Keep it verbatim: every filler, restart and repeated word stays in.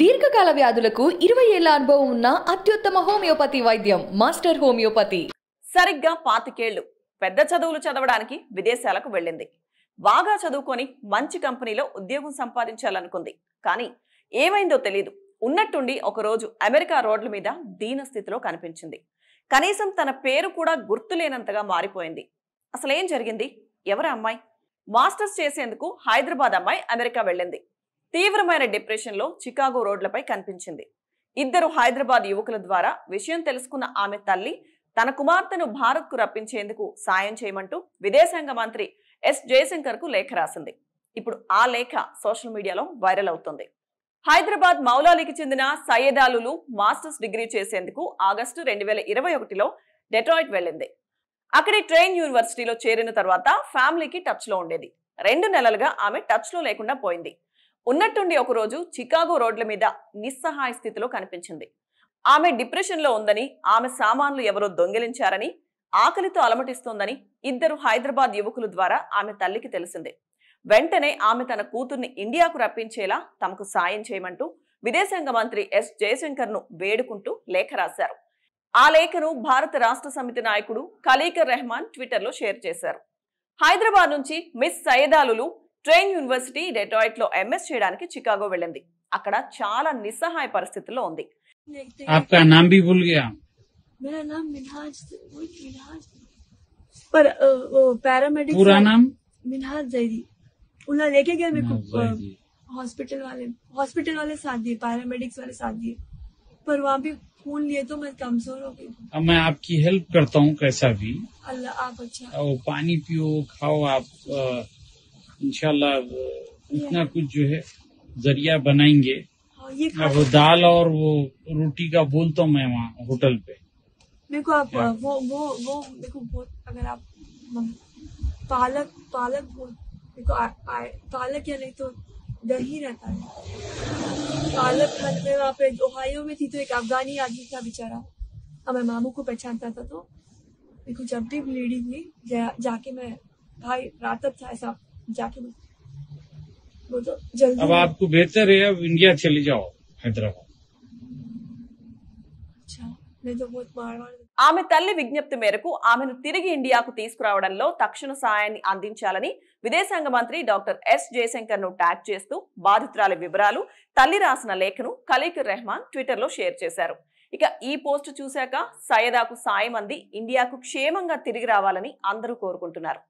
దీర్ఘకాల వ్యాధులకు ఇరవై ఏళ్ల అనుభవం ఉన్న అత్యుత్తమ హోమియోపతి వైద్యం మాస్టర్ హోమియోపతి. సరిగ్గా పాతికేళ్లు పెద్ద చదువులు చదవడానికి విదేశాలకు వెళ్ళింది. బాగా చదువుకొని మంచి కంపెనీలో ఉద్యోగం సంపాదించాలనుకుంది. కానీ ఏమైందో తెలియదు. ఉన్నట్టుండి ఒక రోజు అమెరికా రోడ్ల మీద దీన స్థితిలో కనిపించింది. కనీసం తన పేరు కూడా గుర్తులేనంతగా మారిపోయింది. అసలు ఏం జరిగింది? ఎవరు అమ్మాయి? మాస్టర్స్ చేసేందుకు హైదరాబాద్ అమ్మాయి అమెరికా వెళ్ళింది. తీవ్రమైన డిప్రెషన్లో చికాగో రోడ్లపై కనిపించింది. ఇద్దరు హైదరాబాద్ యువకుల ద్వారా విషయం తెలుసుకున్న ఆమె తల్లి తన కుమార్తెను భారత్కు రప్పించేందుకు సాయం చేయమంటూ విదేశాంగ మంత్రి ఎస్ జయశంకర్కు లేఖ రాసింది. ఇప్పుడు ఆ లేఖ సోషల్ మీడియాలో వైరల్ అవుతుంది. హైదరాబాద్ మౌలాలికి చెందిన సయ్యద్ ఆలులు మాస్టర్స్ డిగ్రీ చేసేందుకు ఆగస్టు రెండు వేల ఇరవై ఒకటిలో డెట్రాయిట్ వెళ్ళింది. అక్కడి ట్రైన్ యూనివర్సిటీలో చేరిన తర్వాత ఫ్యామిలీకి టచ్లో ఉండేది. రెండు నెలలుగా ఆమె టచ్లో లేకుండా పోయింది. ఉన్నట్టుండి ఒకరోజు చికాగో రోడ్ల మీద నిస్సహాయ స్థితిలో కనిపించింది. ఆమె డిప్రెషన్లో ఉందని, ఆమె సామాన్లు ఎవరో దొంగిలించారని, ఆకలితో అలమటిస్తోందని ఇద్దరు హైదరాబాద్ యువకుల ద్వారా ఆమె తల్లికి తెలిసింది. వెంటనే ఆమె తన కూతుర్ని ఇండియాకు రప్పించేలా తమకు సాయం చేయమంటూ విదేశాంగ మంత్రి ఎస్ జయశంకర్ను వేడుకుంటూ లేఖ రాశారు. ఆ లేఖను భారత రాష్ట్ర సమితి నాయకుడు ఖలీకర్ రెహమాన్ ట్విట్టర్లో షేర్ చేశారు. హైదరాబాద్ నుంచి మిస్ సయ్యద్ ఆలులు ట్రైన్ యూనివర్సిటీ డెట్రాయిట్ లో ఎంఎస్ చేయడానికి చికాగో వెళ్ళింది. అక్కడ చాలా నిస్సహాయ పరిస్థితుల్లో ఉంది. पर वहाँ भी खून लिए तो मैं कमजोर हो गई. अब मैं आपकी हेल्प करता हूँ कैसा भी. अल्लाह आप अच्छा ओ, पानी पियो, खाओ आप. इंशाल्लाह इतना कुछ जो है जरिया बनाएंगे. हाँ, ये वो दाल और वो रोटी का बोलता हूँ मैं वहाँ होटल पे. मेरे को आप आ, वो वो वो मेरे को बहुत अगर आप पालक पालक मेरे को आ, आ, पालक या नहीं तो दही रहता है. पालक खाने में वहाँ पे ओहायो में थी तो एक अफगानी आदमी था बेचारा. अब मैं मामू को पहचानता था तो मेरे को जब भी ब्लीडिंग हुई जा, जाके मैं भाई रातब था ऐसा जाके वो तो जल्दी. अब आपको बेहतर है, अब इंडिया चले जाओ हैदराबाद. अच्छा मैं तो बहुत मार मार ఆమె తల్లి విజ్ఞప్తి మేరకు ఆమెను తిరిగి ఇండియాకు తీసుకురావడంలో తక్షణ సహాయాన్ని అందించాలని విదేశాంగ మంత్రి డాక్టర్ ఎస్ జయశంకర్ ను ట్యాగ్ చేస్తూ బాధితురాలి వివరాలు తల్లి రాసిన లేఖను ఖలీకర్ రెహమాన్ ట్విట్టర్ లో షేర్ చేశారు. ఇక ఈ పోస్ట్ చూశాక సయ్యదాకు సాయం అంది ఇండియాకు క్షేమంగా తిరిగి రావాలని అందరూ కోరుకుంటున్నారు.